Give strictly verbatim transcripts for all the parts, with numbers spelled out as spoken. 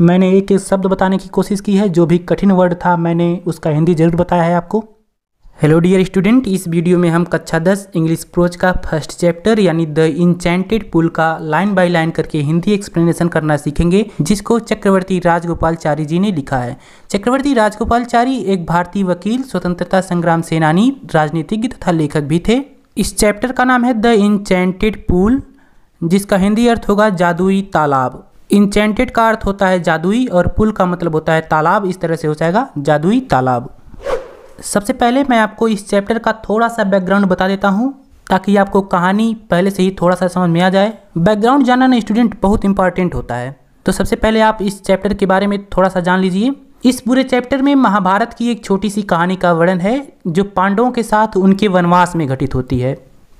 मैंने एक एक शब्द बताने की कोशिश की है, जो भी कठिन वर्ड था मैंने उसका हिंदी जरूर बताया है आपको। हेलो डियर स्टूडेंट, इस वीडियो में हम कक्षा दस इंग्लिश प्रोज का फर्स्ट चैप्टर यानी द इंचेंटेड पूल का लाइन बाय लाइन करके हिंदी एक्सप्लेनेशन करना सीखेंगे, जिसको चक्रवर्ती राजगोपालाचारी जी ने लिखा है। चक्रवर्ती राजगोपालाचारी एक भारतीय वकील, स्वतंत्रता संग्राम सेनानी, राजनीतिज्ञ तथा लेखक भी थे। इस चैप्टर का नाम है द इंचेंटेड पूल, जिसका हिंदी अर्थ होगा जादुई तालाब। इंचेंटेड का अर्थ होता है जादुई और पुल का मतलब होता है तालाब। इस तरह से हो जाएगा जादुई तालाब। सबसे पहले मैं आपको इस चैप्टर का थोड़ा सा बैकग्राउंड बता देता हूं, ताकि आपको कहानी पहले से ही थोड़ा सा समझ में आ जाए। बैकग्राउंड जानना ना स्टूडेंट बहुत इंपॉर्टेंट होता है, तो सबसे पहले आप इस चैप्टर के बारे में थोड़ा सा जान लीजिए। इस पूरे चैप्टर में महाभारत की एक छोटी सी कहानी का वर्णन है, जो पांडवों के साथ उनके वनवास में घटित होती है।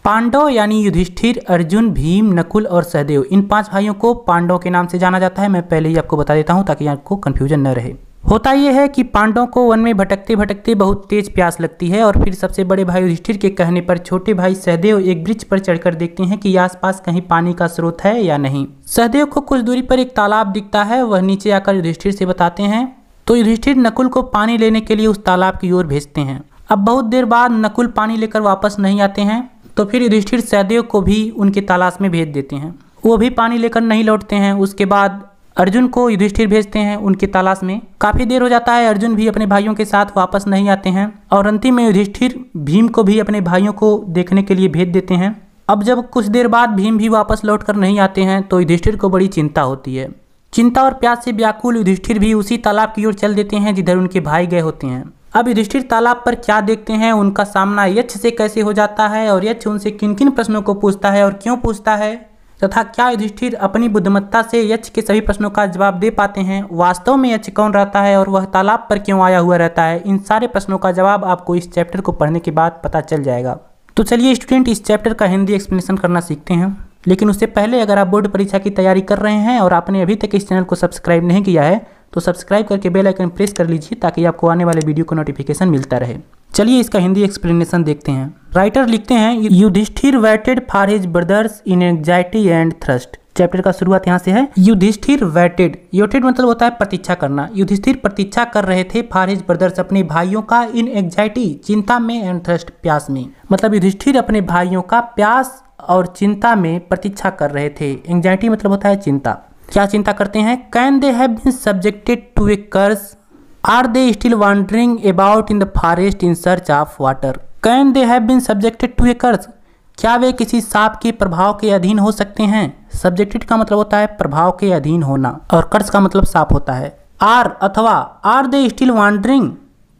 पांडव यानी युधिष्ठिर, अर्जुन, भीम, नकुल और सहदेव, इन पांच भाइयों को पांडव के नाम से जाना जाता है। मैं पहले ही आपको बता देता हूं ताकि आपको कन्फ्यूजन न रहे। होता यह है कि पांडवों को वन में भटकते भटकते बहुत तेज प्यास लगती है और फिर सबसे बड़े भाई युधिष्ठिर के कहने पर छोटे भाई सहदेव एक वृक्ष पर चढ़कर देखते हैं कि आसपास कहीं पानी का स्रोत है या नहीं। सहदेव को कुछ दूरी पर एक तालाब दिखता है, वह नीचे आकर युधिष्ठिर से बताते हैं, तो युधिष्ठिर नकुल को पानी लेने के लिए उस तालाब की ओर भेजते हैं। अब बहुत देर बाद नकुल पानी लेकर वापस नहीं आते हैं, तो फिर युधिष्ठिर सहदेव को भी उनके तलाश में भेज देते हैं, वो भी पानी लेकर नहीं लौटते हैं। उसके बाद अर्जुन को युधिष्ठिर भेजते हैं उनके तलाश में। काफ़ी देर हो जाता है, अर्जुन भी अपने भाइयों के साथ वापस नहीं आते हैं और अंतिम में युधिष्ठिर भीम को भी अपने भाइयों को देखने के लिए भेज देते हैं। अब जब कुछ देर बाद भीम भी वापस लौट कर नहीं आते हैं तो युधिष्ठिर को बड़ी चिंता होती है। चिंता और प्यास से व्याकुल युधिष्ठिर भी उसी तालाब की ओर चल देते हैं जिधर उनके भाई गए होते हैं। अब युधिष्ठिर तालाब पर क्या देखते हैं, उनका सामना यक्ष से कैसे हो जाता है और यक्ष उनसे किन किन प्रश्नों को पूछता है और क्यों पूछता है, तथा क्या युधिष्ठिर अपनी बुद्धिमत्ता से यक्ष के सभी प्रश्नों का जवाब दे पाते हैं, वास्तव में यक्ष कौन रहता है और वह तालाब पर क्यों आया हुआ रहता है, इन सारे प्रश्नों का जवाब आपको इस चैप्टर को पढ़ने के बाद पता चल जाएगा। तो चलिए स्टूडेंट, इस चैप्टर का हिंदी एक्सप्लेनेशन करना सीखते हैं। लेकिन उससे पहले अगर आप बोर्ड परीक्षा की तैयारी कर रहे हैं और आपने अभी तक इस चैनल को सब्सक्राइब नहीं किया है तो सब्सक्राइब करके बेल आइकन प्रेस कर लीजिए, ताकि आपको आने वाले वीडियो को नोटिफिकेशन मिलता रहे। चलिए इसका हिंदी एक्सप्लेनेशन देखते हैं। राइटर लिखते हैं, Yudhishthir waited for his brothers in anxiety and thirst. Chapter का शुरुआत यहाँ से है। युधिष्ठिर वेटेड, योटेड मतलब होता है प्रतीक्षा करना। युधिष्ठिर प्रतीक्षा कर रहे थे फॉर हिज ब्रदर्स, अपने भाइयों का, इन एंग्जाइटी चिंता में एंड थ्रस्ट प्यास में। मतलब युधिष्ठिर अपने भाइयों का प्यास और चिंता में प्रतीक्षा कर रहे थे। एंग्जाइटी मतलब होता है चिंता। क्या चिंता करते हैं? Can they have been subjected to a curse, are they still wandering about in the forest in search of water. Can they have been subjected to a curse, क्या वे किसी सांप के प्रभाव के अधीन हो सकते हैं? सब्जेक्टेड का मतलब होता है प्रभाव के अधीन होना और कर्स का मतलब सांप होता है। आर अथवा, आर दे स्टिल वांडरिंग,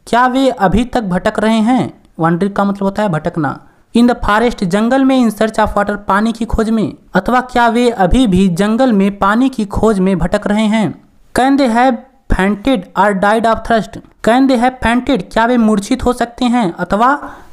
क्या वे अभी तक भटक रहे हैं? वांडरिंग का मतलब होता है भटकना। इन द फॉरेस्ट, जंगल में, इन सर्च ऑफ वाटर, पानी की खोज में, अथवा क्या वे अभी भी जंगल में पानी की खोज में भटक रहे हैं। कैन दे हैव फेंटेड और died of thirst, can they have fainted, क्या वे मूर्छित हो सकते हैं अथवा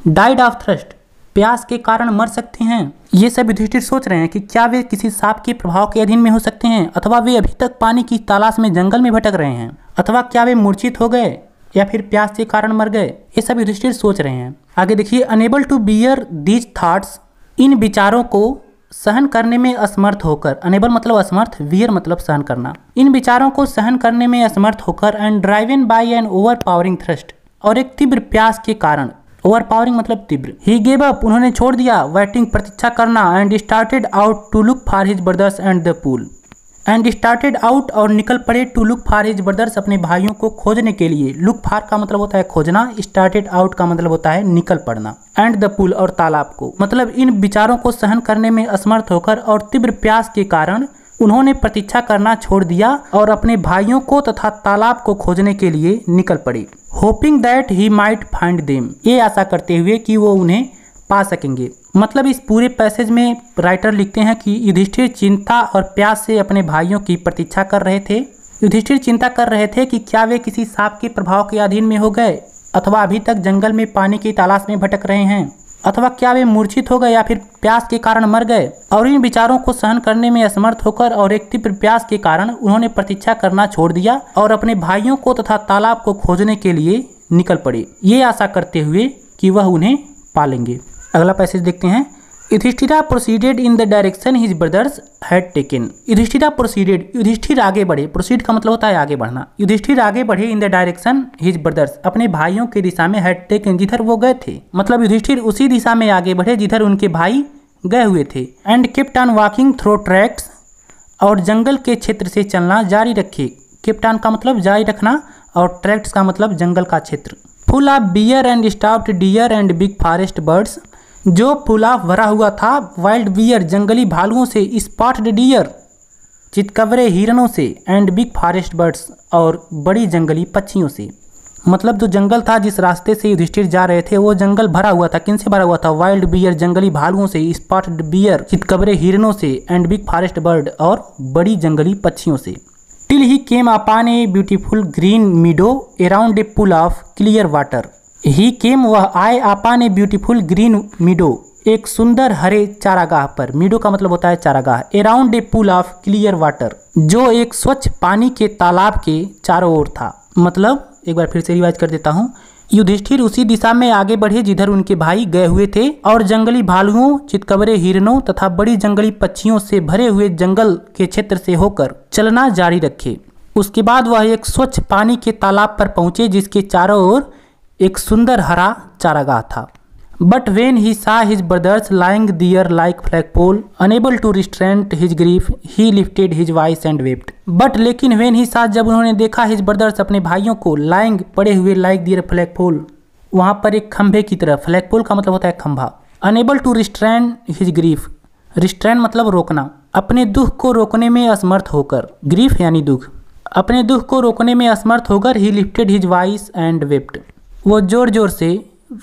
डाइड ऑफ थ्रस्ट, प्यास के कारण मर सकते हैं। ये सब युधिष्ठिर सोच रहे हैं कि क्या वे किसी सांप के प्रभाव के अधीन में हो सकते हैं, अथवा वे अभी तक पानी की तलाश में जंगल में भटक रहे हैं, अथवा क्या वे मूर्छित हो गए या फिर प्यास के कारण मर गए। ये सब युधिष्ठिर सोच रहे हैं। आगे देखिए, unable to bear these thoughts, इन विचारों को सहन करने में असमर्थ होकर। अनेबल मतलब असमर्थ, बियर मतलब सहन करना। इन विचारों को सहन करने में असमर्थ होकर and driven by an overpowering thirst, और एक तीव्र प्यास के कारण। ओवर पावरिंग मतलब तीव्र। ही गेव अप, उन्होंने छोड़ दिया। वेटिंग प्रतीक्षा करना, and started out to look for his brothers and the pool. And started out, और निकल पड़े, to look for his brothers, अपने भाइयों को खोजने के लिए। लुक फॉर का मतलब होता है खोजना, स्टार्टेड आउट का मतलब होता है निकल पड़ना, एंड द पूल, और तालाब को। मतलब इन विचारों को सहन करने में असमर्थ होकर और तीव्र प्यास के कारण उन्होंने प्रतीक्षा करना छोड़ दिया और अपने भाइयों को तथा तालाब को खोजने के लिए निकल पड़े। Hoping that he might find them, ये आशा करते हुए कि वो उन्हें पा सकेंगे। मतलब इस पूरे पैसेज में राइटर लिखते हैं कि युधिष्ठिर चिंता और प्यास से अपने भाइयों की प्रतीक्षा कर रहे थे। युधिष्ठिर चिंता कर रहे थे कि क्या वे किसी सांप के प्रभाव के अधीन में हो गए, अथवा अभी तक जंगल में पानी की तलाश में भटक रहे हैं, अथवा क्या वे मूर्छित हो गए या फिर प्यास के कारण मर गए। और इन विचारों को सहन करने में असमर्थ होकर और एक तीव्र प्यास के कारण उन्होंने प्रतीक्षा करना छोड़ दिया और अपने भाइयों को तथा तालाब को खोजने के लिए निकल पड़े, ये आशा करते हुए कि वह उन्हें पालेंगे। अगला पैसेज देखते हैं। Yudhishthira proceeded in the direction his brothers had taken. Yudhishthira proceeded, Yudhishthir आगे बढ़े, प्रोसीड का मतलब होता है आगे बढ़ना। युधिष्ठिर आगे बढ़े in the direction his brothers, अपने भाइयों के दिशा में हैड टेकन, जिधर वो गए थे। मतलब युधिष्ठिर उसी दिशा में आगे बढ़े जिधर उनके भाई गए हुए थे। And kept on walking through tracks, और जंगल के क्षेत्र से चलना जारी रखे। केप्ट ऑन का मतलब जारी रखना और ट्रैक्ट्स का मतलब जंगल का क्षेत्र। Full of bear and spotted deer and big forest birds, जो पुलाव भरा हुआ था वाइल्ड बियर जंगली भालुओं से, स्पॉटेड डियर चितकबरे हिरणों से, एंड बिग फॉरेस्ट बर्ड्स और बड़ी जंगली पक्षियों से। मतलब जो जंगल था जिस रास्ते से युधिष्ठिर जा रहे थे वो जंगल भरा हुआ था। किन से भरा हुआ था? वाइल्ड बियर जंगली भालुओं से, स्पॉटेड डियर चितकबरे हिरणों से, एंड बिग फॉरेस्ट बर्ड और बड़ी जंगली पक्षियों से। Till he came upon a beautiful green meadow around a pool of clear water. He came, वह आए, upon a beautiful green meadow, एक सुंदर हरे चारागाह पर। मीडो का मतलब होता है चारागाह। Around a pool of clear water, जो एक स्वच्छ पानी के तालाब के चारों ओर था। मतलब एक बार फिर से रिवाइज कर देता हूँ, युधिष्ठिर उसी दिशा में आगे बढ़े जिधर उनके भाई गए हुए थे, और जंगली भालुओं, चितकबरे हिरणों तथा बड़ी जंगली पक्षियों से भरे हुए जंगल के क्षेत्र से होकर चलना जारी रखे। उसके बाद वह एक स्वच्छ पानी के तालाब पर पहुंचे जिसके चारों ओर एक सुंदर हरा चारागाह था। But when he saw his brothers lying there like flagpole unable to restraint his grief he lifted his voice and wept. But लेकिन वेन ही सा, जब उन्होंने देखा हिज ब्रदर्स अपने भाइयों को, लाइंग पड़े हुए, लाइक दियर फ्लैगपोल वहां पर एक खंभे की तरह, फ्लैगपोल का मतलब होता है खंभा, unable to restrain his grief, restrain मतलब रोकना, अपने दुख को रोकने में असमर्थ होकर, ग्रीफ यानी दुख, अपने दुख को रोकने में असमर्थ होकर, he lifted his voice and wept, वो जोर जोर से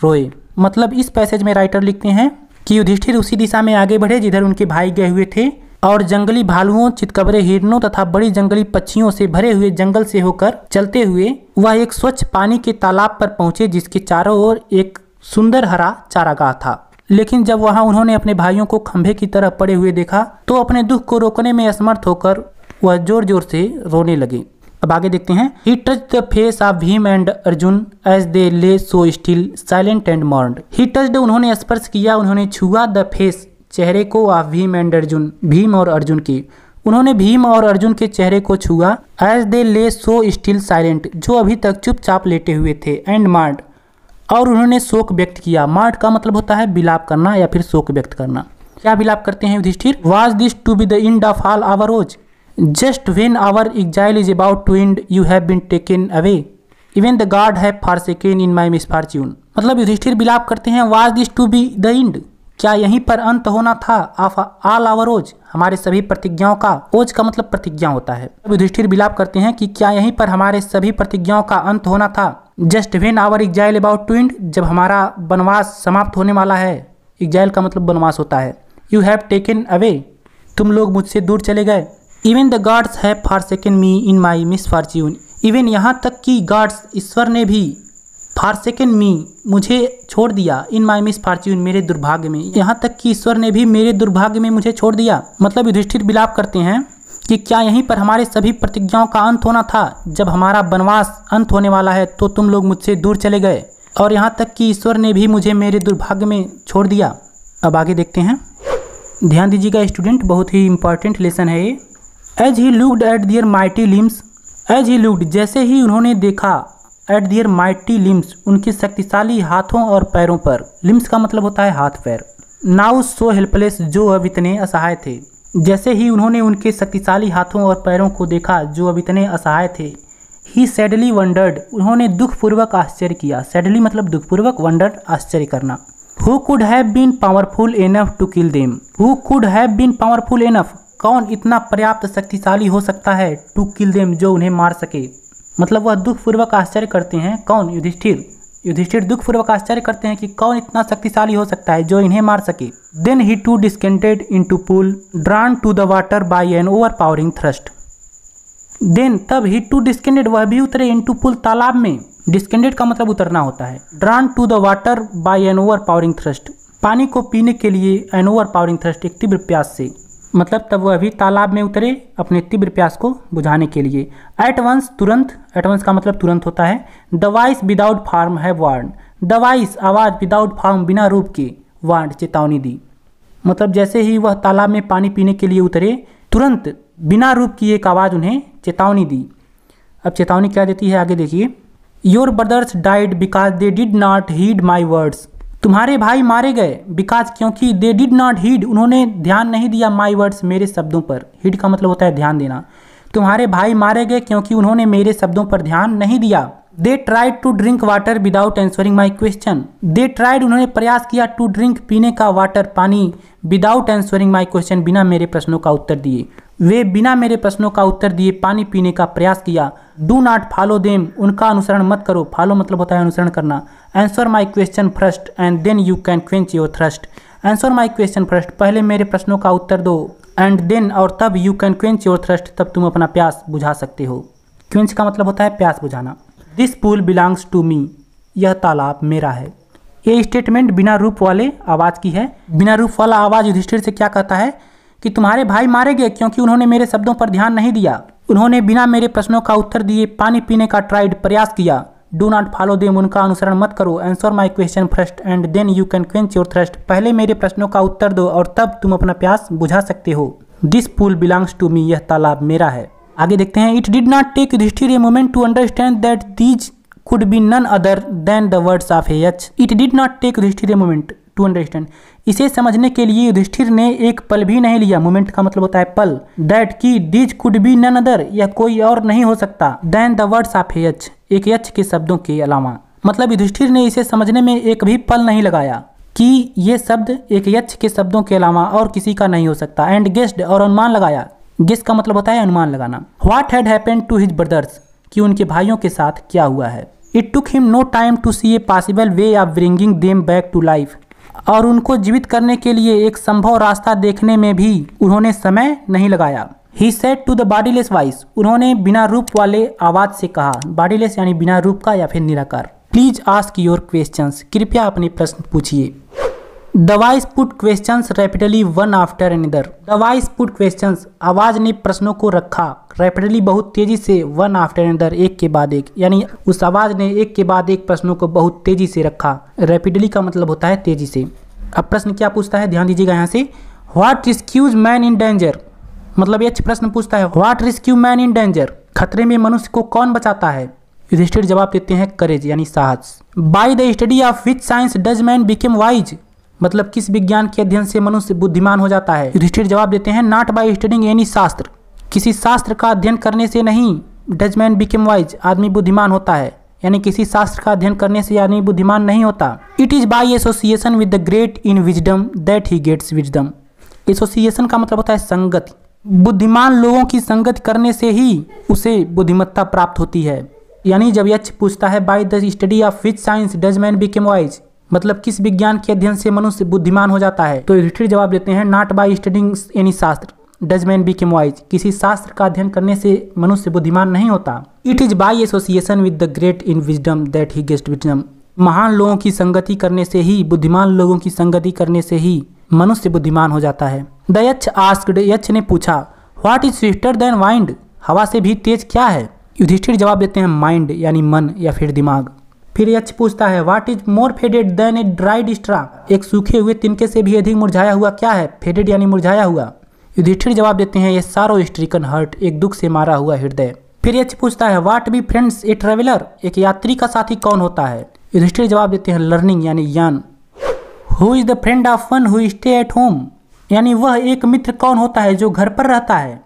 रोए। मतलब इस पैसेज में राइटर लिखते हैं कि युधिष्ठिर उसी दिशा में आगे बढ़े जिधर उनके भाई गए हुए थे, और जंगली भालुओं, चितकबरे हिरणों तथा बड़ी जंगली पक्षियों से भरे हुए जंगल से होकर चलते हुए वह एक स्वच्छ पानी के तालाब पर पहुंचे जिसके चारों ओर एक सुंदर हरा चारागाह था। लेकिन जब वहां उन्होंने अपने भाइयों को खंभे की तरह पड़े हुए देखा तो अपने दुख को रोकने में असमर्थ होकर वह जोर जोर से रोने लगे। अब आगे देखते हैं। He touch the face of Bhim and Arjun as they lay so still silent and mourned. He touched, उन्होंने स्पर्श किया, उन्होंने छुआ, द फेस चेहरे को, ऑफ भीम एंड अर्जुन, भीम और अर्जुन की, उन्होंने भीम और अर्जुन के चेहरे को छुआ, as they lay so still silent, जो अभी तक चुपचाप लेटे हुए थे, एंड मॉर्न्ड, और उन्होंने शोक व्यक्त किया। मॉर्न्ड का मतलब होता है विलाप करना या फिर शोक व्यक्त करना। क्या विलाप करते हैं Yudhishthir? Was this to be the end of all our rose Just when our exile is about to end, you have been taken away. Even the God have forsaken in my misfortune. मतलब युधिष्ठिर विलाप करते हैं, was this to be the end? क्या यहीं पर अंत होना था? Of all our oaths, हमारे सभी प्रतिज्ञाओं का, ओज का मतलब प्रतिज्ञा होता है। अब युधिष्ठिर विलाप करते हैं कि क्या यहीं पर हमारे सभी प्रतिज्ञाओं का अंत होना था? Just when our exile about to end, जब हमारा वनवास समाप्त होने वाला है, exile का मतलब वनवास होता है, you have taken away, तुम लोग मुझसे दूर चले गए। Even the gods have forsaken me in my misfortune, even यहाँ तक कि गॉड्स, ईश्वर ने भी, फॉरसेकन मी, मुझे छोड़ दिया, इन माई मिसफॉर्च्यून, मेरे दुर्भाग्य में, यहाँ तक कि ईश्वर ने भी मेरे दुर्भाग्य में मुझे छोड़ दिया। मतलब युधिष्ठिर विलाप करते हैं कि क्या यहीं पर हमारे सभी प्रतिज्ञाओं का अंत होना था? जब हमारा वनवास अंत होने वाला है तो तुम लोग मुझसे दूर चले गए, और यहाँ तक कि ईश्वर ने भी मुझे मेरे दुर्भाग्य में छोड़ दिया। अब आगे देखते हैं। ध्यान दीजिएगा स्टूडेंट, बहुत ही इंपॉर्टेंट लेसन है ये। As he looked at their mighty limbs, as he looked, जैसे ही उन्होंने देखा, एट दियर माइटी लिम्स, उनके शक्तिशाली हाथों और पैरों पर, लिम्स का मतलब होता है हाथ पैर, नाउ सो हेल्पलेस, जो अब इतने असहाय थे, जैसे ही उन्होंने उनके शक्तिशाली हाथों और पैरों को देखा जो अब इतने असहाय थे, ही सैडली वंडर्ड, उन्होंने दुखपूर्वक आश्चर्य किया। सैडली मतलब दुखपूर्वक, वंडर्ड आश्चर्य करना। Who could have been powerful enough to kill them, who could have been powerful enough, कौन इतना पर्याप्त शक्तिशाली हो सकता है, टू किल देम, जो उन्हें मार सके। मतलब वह दुखपूर्वक आश्चर्य करते हैं, कौन? युधिष्ठिर। युधिष्ठिर दुखपूर्वक आश्चर्य करते हैं कि कौन इतना शक्तिशाली हो सकता है जो इन्हें मार सके। Then he too descended into pool drawn to the water by an overpowering thirst. Then, तब ही टू डिस्केंटेड, वह भी उतरे, इन टू पूल तालाब में, डिस्केंटेड का मतलब उतरना होता है, drawn to the water by an overpowering thirst, पानी को पीने के लिए, एन ओवर पावरिंग थ्रस्ट, एक तीव्र प्यास से। मतलब तब वह अभी तालाब में उतरे अपने तीव्र प्यास को बुझाने के लिए। एट वंस, तुरंत, एट वंस का मतलब तुरंत होता है। द वॉइस विदाउट फॉर्म है वार्न, द वॉइस आवाज़, विदाउट फॉर्म बिना रूप की, वार्न चेतावनी दी। मतलब जैसे ही वह तालाब में पानी पीने के लिए उतरे, तुरंत बिना रूप की एक आवाज़ उन्हें चेतावनी दी। अब चेतावनी क्या देती है, आगे देखिए। Your brothers died because they did not heed my words. तुम्हारे भाई मारे गए बिकॉज क्योंकि दे डिड नॉट हीड, उन्होंने ध्यान नहीं दिया माई वर्ड्स, मेरे शब्दों पर। हीड का मतलब होता है ध्यान देना। तुम्हारे भाई मारे गए क्योंकि उन्होंने मेरे शब्दों पर ध्यान नहीं दिया। They tried to drink water without answering my question. They tried, उन्होंने प्रयास किया, टू ड्रिंक पीने का, वाटर पानी, विदाउट एंसरिंग माई क्वेश्चन, बिना मेरे प्रश्नों का उत्तर दिए। वे बिना मेरे प्रश्नों का उत्तर दिए पानी पीने का प्रयास किया। डू नॉट फॉलो देम, उनका अनुसरण मत करो। फॉलो मतलब होता है अनुसरण करना। Answer my question first and then you can quench your thirst. Answer my question first, पहले मेरे प्रश्नों का उत्तर दो, एंड देन, और तब, you can quench your thirst, तब तुम अपना प्यास बुझा सकते हो। क्वेंच का मतलब होता है प्यास बुझाना। This pool belongs to me, यह तालाब मेरा है। ये स्टेटमेंट बिना रूप वाले आवाज़ की है। बिना रूप वाला आवाज़ युधिष्ठिर से क्या कहता है कि तुम्हारे भाई मारे गए क्योंकि उन्होंने मेरे शब्दों पर ध्यान नहीं दिया। उन्होंने बिना मेरे प्रश्नों का उत्तर दिए पानी पीने का ट्राइड, प्रयास किया। डू नॉट फॉलो देम, उनका अनुसरण मत करो। Answer my question first and then you can quench your thirst, पहले मेरे प्रश्नों का उत्तर दो और तब तुम अपना प्यास बुझा सकते हो। This pool belongs to me, यह तालाब मेरा है। आगे देखते हैं। It did not take Yudhishthir a moment to understand that these could be none other than the words of a एच। It did not take Yudhishthir a moment to understand, इसे समझने के लिए युधिष्ठिर ने एक पल भी नहीं लिया। मोमेंट का मतलब होता है पल। दैट की, this could be none other, यह कोई और नहीं हो सकता। देन द वर्ड्स ऑफ एच, एक एच के शब्दों के अलावा। मतलब युधिष्ठिर ने इसे समझने में एक भी पल नहीं लगाया कि ये शब्द एक एच के शब्दों के अलावा और किसी का नहीं हो सकता। एंड गेस्ड, और अनुमान लगाया। गेस का मतलब होता है अनुमान लगाना। What had happened to his brothers, कि उनके भाइयों के साथ क्या हुआ है। It took him no time to see a possible way of bringing them back to life, और उनको जीवित करने के लिए एक संभव रास्ता देखने में भी उन्होंने समय नहीं लगाया। He said to the bodiless voice, उन्होंने बिना रूप वाले आवाज़ से कहा। बॉडीलेस यानी बिना रूप का या फिर निराकार। प्लीज आस्क योर क्वेश्चंस, कृपया अपने प्रश्न पूछिए। The voice put questions rapidly one after another. The voice put questions, आवाज़ ने प्रश्नों को रखा। रैपिडली बहुत तेज़ी से, वन आफ्टर अनदर, एक के बाद एक, यानी उस आवाज़ ने एक के बाद एक प्रश्नों को बहुत तेज़ी से रखा। रैपिडली का मतलब होता है तेज़ी से। अब प्रश्न क्या पूछता है, ध्यान दीजिएगा यहाँ से। What rescues man in danger, मतलब ये प्रश्न पूछता है what rescue man in danger, खतरे में मनुष्य को कौन बचाता है। युधिष्ठिर जवाब देते हैं करेज, यानी साहस। By the study of which science does man became wise, मतलब किस विज्ञान के अध्ययन से मनुष्य बुद्धिमान हो जाता है। युधिष्ठिर जवाब देते हैं नॉट बाय स्टडिंग एनी शास्त्र, किसी शास्त्र का अध्ययन करने से नहीं डज मैन बिकेम वाइज, आदमी बुद्धिमान होता है, यानी किसी शास्त्र का अध्ययन करने से आदमी बुद्धिमान नहीं होता। It is by association with the great in wisdom that he gets wisdom. Association का मतलब होता है संगति। बुद्धिमान लोगों की संगत करने से ही उसे बुद्धिमत्ता प्राप्त होती है। यानी जब यक्ष पूछता है by the study of which science does man became wise, मतलब किस विज्ञान के अध्ययन से मनुष्य बुद्धिमान हो जाता है, तो युधिष्ठिर जवाब देते हैं not by studying any shastra does man became wise, किसी शास्त्र का अध्ययन करने से मनुष्य बुद्धिमान नहीं होता। It is by association with the great in wisdom that he gets wisdom, महान लोगों की संगति करने से ही, बुद्धिमान लोगों की संगति करने से ही मनुष्य बुद्धिमान हो जाता है। द यक्ष आस्क्ड, यक्ष ने पूछा what is swifter than wind, हवा से भी तेज क्या है। युधिष्ठिर जवाब देते हैं माइंड, यानी मन या फिर दिमाग। फिर यक्ष पूछता है what is more faded than a dried straw, एक सूखे हुए तिनके से भी अधिक मुरझाया हुआ क्या है। फेडेड यानी मुरझाया हुआ। युधिष्ठिर जवाब देते हैं ये सारो स्ट्रिकन हर्ट, एक दुख से मारा हुआ हृदय। फिर यक्ष पूछता है what befriends a traveller, एक यात्री का साथी कौन होता है। युधिष्ठिर जवाब देते हैं लर्निंग यानी ज्ञान। Who is the friend of one who stay at home, यानी वह एक मित्र कौन होता है जो घर पर रहता है।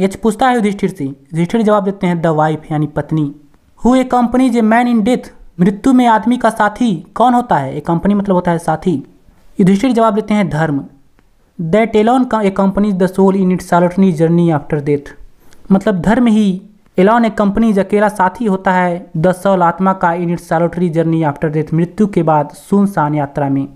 यक्ष पूछता है युधिष्ठिर से, युधिष्ठिर जवाब देते हैं द वाइफ यानी पत्नी। Who accompanies a man in death, मृत्यु में आदमी का साथी कौन होता है। ए कंपनी मतलब होता है साथी। युधिष्ठिर जवाब देते हैं धर्म। That alone accompanies the soul in its solitary journey after death, मतलब धर्म ही एलोन ए कंपनीज, अकेला साथी होता है द सोल आत्मा का, in its solitary journey after death, मृत्यु के बाद सुनसान यात्रा में।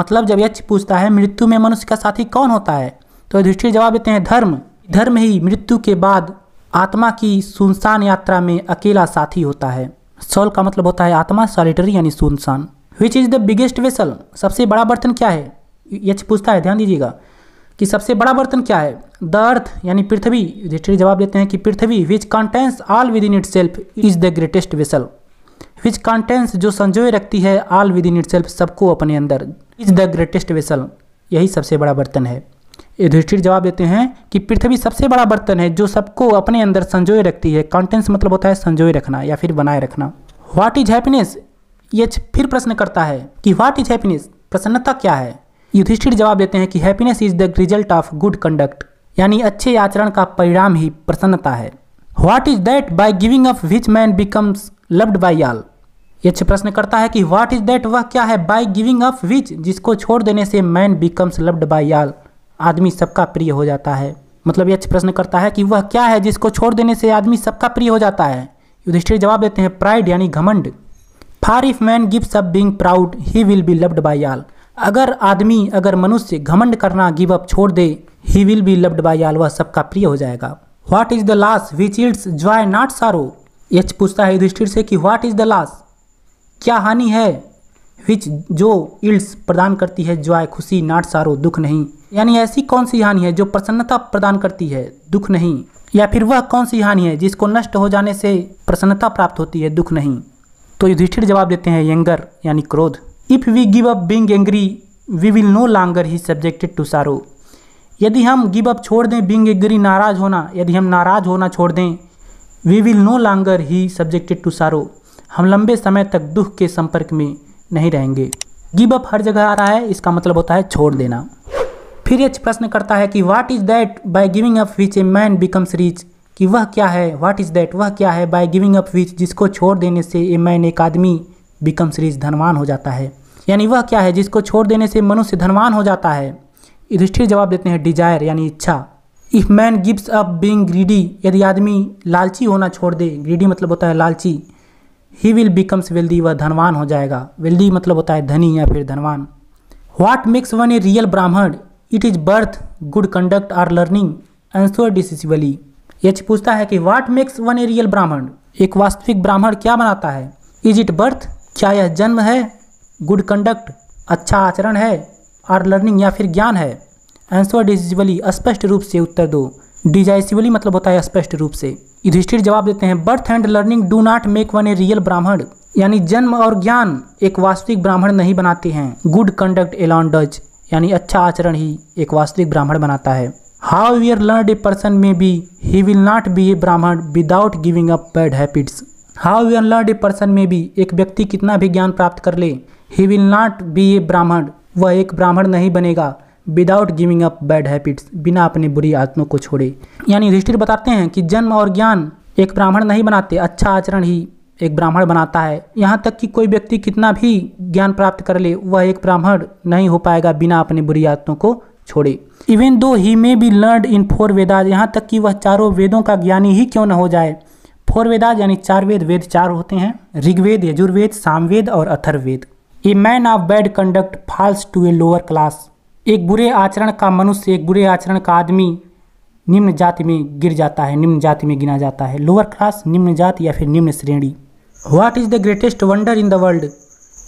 मतलब जब यक्ष पूछता है मृत्यु में मनुष्य का साथी कौन होता है, तो युधिष्ठिर जवाब देते हैं धर्म, धर्म ही मृत्यु के बाद आत्मा की सुनसान यात्रा में अकेला साथी होता है। सोल का मतलब होता है आत्मा, सॉलिटरी यानी सुनसान। Which is the biggest vessel, सबसे बड़ा बर्तन क्या है। यक्ष पूछता है, ध्यान दीजिएगा कि सबसे बड़ा बर्तन क्या है। द अर्थ यानी पृथ्वी। युधिष्ठिर जवाब देते हैं कि पृथ्वी। Which contains all within itself is the greatest vessel, which contains जो संजोए रखती है, all within itself सबको अपने अंदर, इज द ग्रेटेस्ट वेसल यही सबसे बड़ा बर्तन है। युधिष्ठिर जवाब देते हैं कि पृथ्वी सबसे बड़ा बर्तन है जो सबको अपने अंदर संजोए रखती है। कंटेंस मतलब होता है संजोए रखना या फिर बनाए रखना। व्हाट इज हैप्पीनेस, ये फिर प्रश्न करता है कि व्हाट इज हैप्पीनेस, प्रसन्नता क्या है। युधिष्ठिर जवाब देते हैं कि happiness is the result of good conduct, यानी अच्छे आचरण का परिणाम ही प्रसन्नता है। What is that by giving up which man becomes loved by all, ये प्रश्न करता है कि व्हाट इज दैट, वह क्या है, बाय गिविंग अप व्हिच, जिसको छोड़ देने से man becomes loved by all, आदमी सबका प्रिय हो जाता है। मतलब यह प्रश्न करता है कि वह क्या है जिसको छोड़ देने से आदमी सबका प्रिय हो जाता है। युधिष्ठिर जवाब देते हैं प्राइड यानी घमंड। For if man gives up being proud he will be loved by all, अगर आदमी अगर मनुष्य घमंड करना गिव अप छोड़ दे, he will be loved by all, वह सबका प्रिय हो जाएगा। What is the loss which its joy not sorrow, यह पूछता है युधिष्ठिर से कि व्हाट इज द लॉस, क्या हानि है, विच जो इल्ड्स प्रदान करती है जॉय खुशी, नाट सारो दुख नहीं, यानी ऐसी कौन सी हानि है जो प्रसन्नता प्रदान करती है दुख नहीं, या फिर वह कौन सी हानि है जिसको नष्ट हो जाने से प्रसन्नता प्राप्त होती है दुख नहीं। तो युधिष्ठिर जवाब देते हैं एंगर यानी क्रोध। If we give up being angry we will no longer he subjected to sorrow, यदि हम गिव अप छोड़ दें बीइंग एंग्री नाराज़ होना, यदि हम नाराज़ होना छोड़ दें, we will no longer he subjected to sorrow, हम लंबे समय तक दुख के संपर्क में नहीं रहेंगे। गिव अप हर जगह आ रहा है, इसका मतलब होता है छोड़ देना। फिर यह प्रश्न करता है कि what is that by giving up which a man becomes rich, कि वह क्या है, व्हाट इज दैट, वह क्या है बाय गिविंग अप विच, जिसको छोड़ देने से ए मैन एक आदमी बिकम्स रिच धनवान हो जाता है, यानी वह क्या है जिसको छोड़ देने से मनुष्य धनवान हो जाता है। युधिष्ठिर जवाब देते हैं डिजायर यानी इच्छा। If man gives up being greedy, यदि आदमी लालची होना छोड़ दे, ग्रीडी मतलब होता है लालची, ही विल बिकम्स वेल्दी, वह धनवान हो जाएगा। वेल्दी मतलब होता है धनी या फिर धनवान। What makes one a real Brahmin, it is birth good conduct or learning answer decisively, यह पूछता है कि what makes one a real Brahmin, एक वास्तविक ब्राह्मण क्या बनाता है, इज इट बर्थ, क्या यह जन्म है, गुड कंडक्ट अच्छा आचरण है, आर लर्निंग या फिर ज्ञान है, आंसर डिसिसिवली स्पष्ट रूप से उत्तर दो। डिजाइसिवली मतलब होता है स्पष्ट रूप से। युधिष्ठिर जवाब देते हैं birth and learning do not make one a real Brahmin, यानी जन्म और ज्ञान एक वास्तविक ब्राह्मण नहीं बनाते हैं, गुड कंडक्ट एलॉन डज, यानी अच्छा आचरण ही एक वास्तविक ब्राह्मण बनाता है। However learn a person may be he will not be a Brahmin without giving up bad habits, however learn a person may be, एक व्यक्ति कितना भी ज्ञान प्राप्त कर ले, he will not be a Brahmin, वह एक ब्राह्मण नहीं बनेगा without giving up bad habits, बिना अपनी बुरी आदतों को छोड़े। यानी युधिष्ठिर बताते हैं कि जन्म और ज्ञान एक ब्राह्मण नहीं बनाते, अच्छा आचरण ही एक ब्राह्मण बनाता है। यहाँ तक कि कोई व्यक्ति कितना भी ज्ञान प्राप्त कर ले, वह एक ब्राह्मण नहीं हो पाएगा बिना अपनी बुरी आदतों को छोड़े। Even though he may be learned in four Vedas, यहाँ तक कि वह चारों वेदों का ज्ञानी ही क्यों न हो जाए। फोर वेदाज यानी चार वेद, वेद चार होते हैं, ऋग्वेद, यजुर्वेद, सामवेद और Atharvaveda. A man of bad conduct falls to a lower class, एक बुरे आचरण का मनुष्य, एक बुरे आचरण का आदमी निम्न जाति में गिर जाता है, निम्न जाति में गिना जाता है, लोअर क्लास निम्न जाति या फिर निम्न श्रेणी। What is the greatest wonder in the world,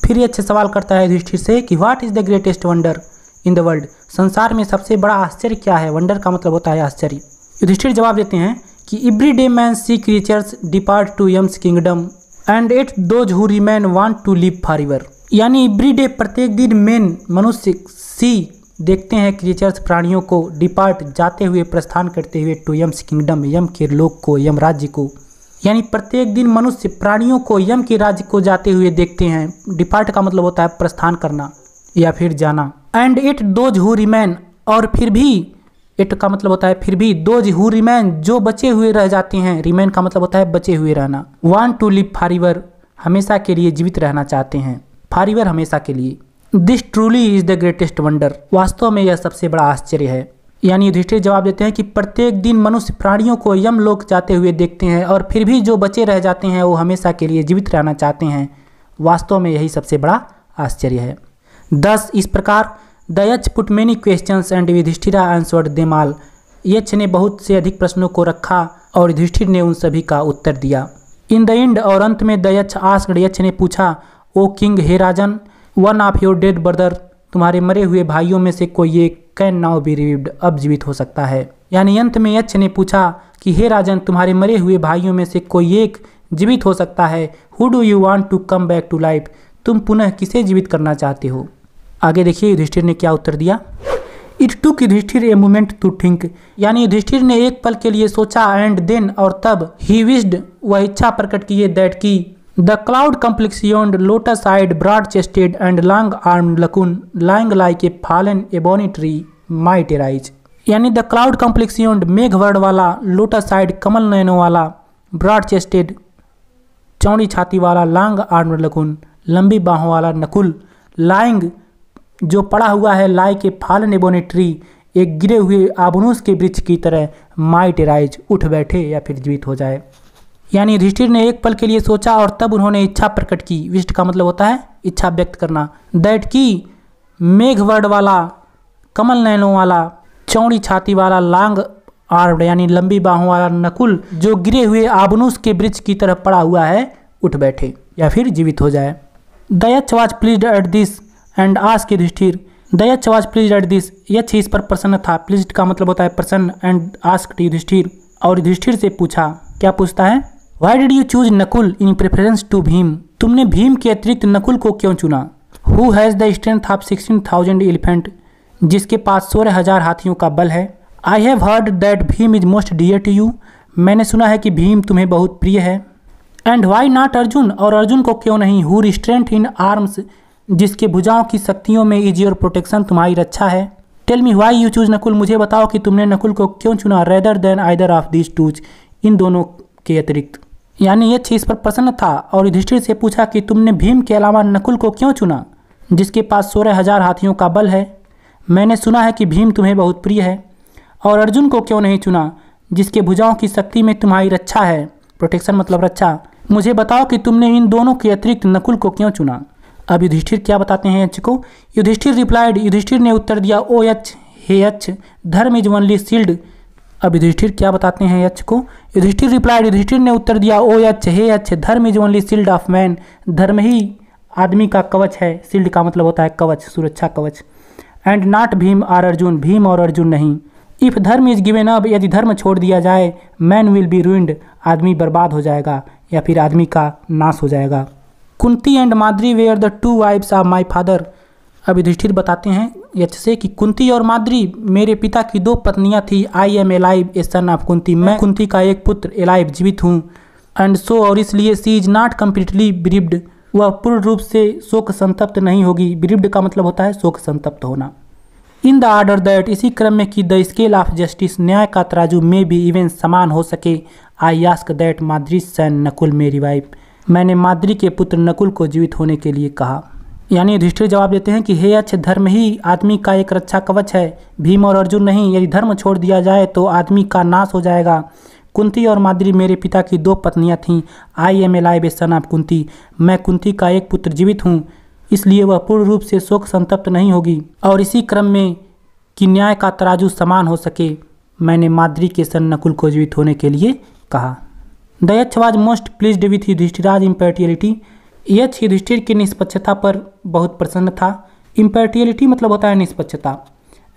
फिर ये अच्छे सवाल करता है युधिष्ठिर से कि what is the greatest wonder in the world, संसार में सबसे बड़ा आश्चर्य क्या है, वंडर का मतलब होता है आश्चर्य। युधिष्ठिर जवाब देते हैं कि every day man see creatures depart to Yama's kingdom and yet those who remain want to live for ever, यानी एवरी डे प्रत्येक दिन मैन मनुष्य सी देखते हैं क्रिएचर्स प्राणियों को डिपार्ट जाते हुए प्रस्थान करते हुए टू यम्स किंगडम, यम के लोक को, यम राज्य को, यानी प्रत्येक दिन मनुष्य प्राणियों को यम के राज्य को जाते हुए देखते हैं। डिपार्ट का मतलब होता है प्रस्थान करना या फिर जाना। And yet those who remain, और फिर भी, इट का मतलब होता है फिर भी, दोज हु रिमेन जो बचे हुए रह जाते हैं, रिमेन का मतलब होता है बचे हुए रहना, वांट टू लिव फॉरएवर हमेशा के लिए जीवित रहना चाहते हैं, फॉरएवर हमेशा के लिए। This truly is the greatest wonder, वास्तव में यह सबसे बड़ा आश्चर्य है। यानी युधिष्ठिर जवाब देते हैं कि प्रत्येक दिन मनुष्य प्राणियों को यम लोक जाते हुए देखते हैं और फिर भी जो बचे रह जाते हैं वो हमेशा के लिए जीवित रहना चाहते हैं, वास्तव में यही सबसे बड़ा आश्चर्य है। दस इस प्रकार the Yaksha put many questions and Yudhishthira answered them all, Yaksha ने बहुत से अधिक प्रश्नों को रखा और युधिष्ठिर ने उन सभी का उत्तर दिया। इन द एंड, और अंत में, द यक्ष आस्क्ड, यक्ष ने पूछा, ओ किंग हे राजन, one of your dead brother, तुम्हारे मरे हुए भाइयों में से कोई एक कैन नाउ बी रिवाइव्ड, अब जीवित हो सकता है। यानी अंत में यक्ष ने पूछा कि हे राजन, तुम्हारे मरे हुए भाइयों में से कोई एक जीवित हो सकता है, who do you want to come back to life, तुम पुनः किसे जीवित करना चाहते हो। आगे देखिए युधिष्ठिर ने क्या उत्तर दिया। It took Yudhishthira a moment to think, यानी युधिष्ठिर ने एक पल के लिए सोचा एंड देन और तब ही विश्ड वह इच्छा प्रकट किए दैट की the cloud complexioned lotus eyed broad chested and long arm लकुन lying like a fallen ebony tree might arise, यानी द क्लाउड कॉम्प्लेक्सियॉन्ड मेघ वर्ण वाला, लोटस आइड कमल नयनों वाला, ब्रॉड चेस्टेड चौड़ी छाती वाला, लॉन्ग आर्म लकुन लंबी बाहों वाला नकुल, लाइंग जो पड़ा हुआ है like a fallen ebony tree एक गिरे हुए आबनूस के वृक्ष की तरह माइट अराइज उठ बैठे या फिर जीवित हो जाए। यानी युधिष्ठिर ने एक पल के लिए सोचा और तब उन्होंने इच्छा प्रकट की, विष्ट का मतलब होता है इच्छा व्यक्त करना, दैट की मेघ वर्ण वाला, कमल नैनों वाला, चौड़ी छाती वाला, लॉन्ग आर्म्ड यानी लंबी बाहों वाला नकुल जो गिरे हुए आबनूस के वृक्ष की तरह पड़ा हुआ है उठ बैठे या फिर जीवित हो जाए। The Yaksha was pleased at this and asked Yudhishthir, the Yaksha was pleased at this, Yaksha इस पर प्रसन्न था, प्लीज्ड का मतलब होता है प्रसन्न, एंड आस्क्ड युधिष्ठिर और युधिष्ठिर से पूछा, क्या पूछता है, why did you choose Nakul in preference to Bhim, तुमने भीम के अतिरिक्त नकुल को क्यों चुना, who has the strength of sixteen thousand elephant, जिसके पास सोलह हजार हाथियों का बल है। I have heard that Bhim is most dear to you, मैंने सुना है कि भीम तुम्हें बहुत प्रिय है। एंड वाई नॉट अर्जुन, और अर्जुन को क्यों नहीं, हु रिस्ट्रेंट इन आर्म्स, जिसके भुजाओं की शक्तियों में इज योर प्रोटेक्शन, तुम्हारी रक्षा है। Tell me why you choose Nakul, मुझे बताओ कि तुमने नकुल को क्यों चुना, rather than either of this twos, इन दोनों के अतिरिक्त। यानी यह चीज पर प्रसन्न था और युधिष्ठिर से पूछा कि तुमने भीम के अलावा नकुल को क्यों चुना, जिसके पास सोलह हजार हाथियों का बल है, मैंने सुना है कि भीम तुम्हें बहुत प्रिय है, और अर्जुन को क्यों नहीं चुना, जिसके भुजाओं की शक्ति में तुम्हारी रक्षा है, प्रोटेक्शन मतलब रक्षा, मुझे बताओ कि तुमने इन दोनों के अतिरिक्त नकुल को क्यों चुना। अब युधिष्ठिर क्या बताते हैं यक्ष को, युधिष्ठिर रिप्लाइड, युधिष्ठिर ने उत्तर दिया, ओ यक्ष, हे Yaksha, dharma is only shield. अब युधिष्ठिर क्या बताते हैं यक्ष को, युधिष्ठिर रिप्लाइड, युधिष्ठिर ने उत्तर दिया, ओ यक्ष, हे Yaksha, dharma is only shield of man, धर्म ही आदमी का कवच है, शील्ड का मतलब होता है कवच, सुरक्षा कवच। And not Bhim or Arjun, Bhim और अर्जुन नहीं। इफ़ धर्म इज गिवेन अप, यदि धर्म छोड़ दिया जाए, मैन विल बी रूइंड, आदमी बर्बाद हो जाएगा या फिर आदमी का नाश हो जाएगा। Kunti and Madri they are the two wives of my father. अब युधिष्ठिर बताते हैं यक्ष से कि कुंती और माद्री मेरे पिता की दो पत्नियाँ थी। I am alive a son of Kunti, मैं कुंती का एक पुत्र एलाइव जीवित हूँ। एंड सो और इसलिए she is not completely bereaved, वह पूर्ण रूप से शोक संतप्त नहीं होगी। बेरिव्ड का मतलब होता है शोक संतप्त होना। इन द आर्डर दैट, इसी क्रम में कि द स्केल ऑफ जस्टिस, न्याय का तराजू में भी इवन समान हो सके। I ask that Madri son Nakul मेरी वाइफ, मैंने माद्री के पुत्र नकुल को जीवित होने के लिए कहा। यानी युधिष्ठिर जवाब देते हैं कि हे यक्ष, धर्म ही आदमी का एक रक्षा कवच है, भीम और अर्जुन नहीं। यदि धर्म छोड़ दिया जाए तो आदमी का नाश हो जाएगा। कुंती और माद्री मेरे पिता की दो पत्नियां थीं। I am alive a son of Kunti, मैं कुंती का एक पुत्र जीवित हूँ, इसलिए वह पूर्ण रूप से शोक संतप्त नहीं होगी। और इसी क्रम में कि न्याय का तराजू समान हो सके, मैंने माद्री के सन नकुल को जीवित होने के लिए कहा। The Yaksha was most pleased with Yudhishthira's impartiality, यक्ष युधिष्ठिर की निष्पक्षता पर बहुत प्रसन्न था। इम्पेरियलिटी मतलब होता है निष्पक्षता।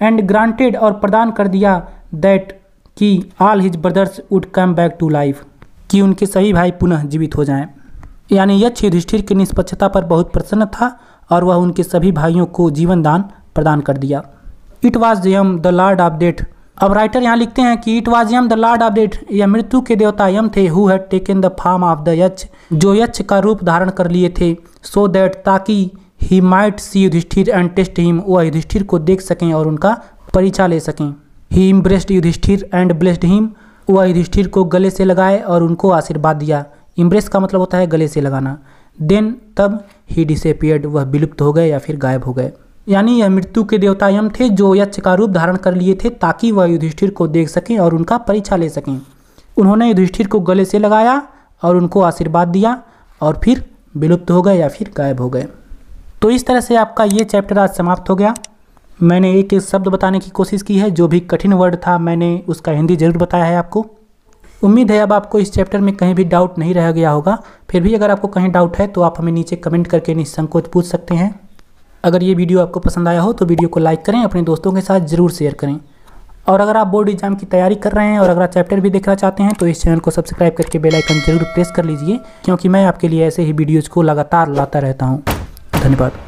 एंड ग्रांटेड, और प्रदान कर दिया, दैट कि all his brothers would come back to life, कि उनके सभी भाई पुनः जीवित हो जाएं। यानी यक्ष युधिष्ठिर की निष्पक्षता पर बहुत प्रसन्न था और वह उनके सभी भाइयों को जीवन दान प्रदान कर दिया। It was Yama the lord of death. अब राइटर यहाँ लिखते हैं कि it was Yama the lord of death, यह मृत्यु के देवता यम थे, who had taken the form of the Yaksha, जो यक्ष का रूप धारण कर लिए थे। सो दैट, ताकि he might see Yudhishthir and test him, वह युधिष्ठिर को देख सकें और उनका परीक्षा ले सकें। He embraced Yudhishthir and blessed him, वह युधिष्ठिर को गले से लगाए और उनको आशीर्वाद दिया। इम्ब्रेस का मतलब होता है गले से लगाना। देन, तब ही डिसअपीयर्ड, वह विलुप्त हो गए या फिर गायब हो गए। यानी यह मृत्यु के देवता यम थे जो यक्ष का रूप धारण कर लिए थे ताकि वह युधिष्ठिर को देख सकें और उनका परीक्षा ले सकें। उन्होंने युधिष्ठिर को गले से लगाया और उनको आशीर्वाद दिया और फिर विलुप्त हो गए या फिर गायब हो गए। तो इस तरह से आपका ये चैप्टर आज समाप्त हो गया। मैंने एक एक शब्द बताने की कोशिश की है, जो भी कठिन वर्ड था मैंने उसका हिंदी जरूर बताया है आपको। उम्मीद है अब आपको इस चैप्टर में कहीं भी डाउट नहीं रह गया होगा। फिर भी अगर आपको कहीं डाउट है तो आप हमें नीचे कमेंट करके निसंकोच पूछ सकते हैं। अगर ये वीडियो आपको पसंद आया हो तो वीडियो को लाइक करें, अपने दोस्तों के साथ ज़रूर शेयर करें। और अगर आप बोर्ड एग्जाम की तैयारी कर रहे हैं और अगला चैप्टर भी देखना चाहते हैं तो इस चैनल को सब्सक्राइब करके बेल आइकन जरूर प्रेस कर लीजिए, क्योंकि मैं आपके लिए ऐसे ही वीडियोज़ को लगातार लाता रहता हूँ। धन्यवाद।